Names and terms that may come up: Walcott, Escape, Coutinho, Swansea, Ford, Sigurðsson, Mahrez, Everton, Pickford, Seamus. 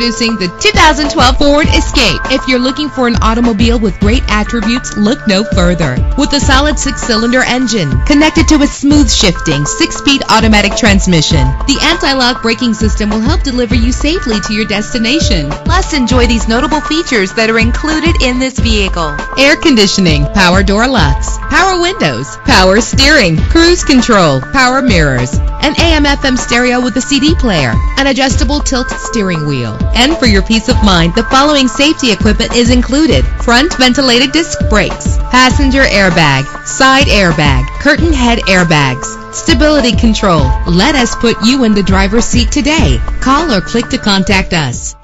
Introducing the 2012 Ford Escape. If you're looking for an automobile with great attributes, look no further. With a solid 6-cylinder engine connected to a smooth shifting 6-speed automatic transmission, the anti-lock braking system will help deliver you safely to your destination. Plus, enjoy these notable features that are included in this vehicle: air conditioning, power door locks, power windows, power steering, cruise control, power mirrors, an AM/FM stereo with a CD player, an adjustable tilt steering wheel. And for your peace of mind, the following safety equipment is included: front ventilated disc brakes, passenger airbag, side airbag, curtain head airbags, stability control. Let us put you in the driver's seat today. Call or click to contact us.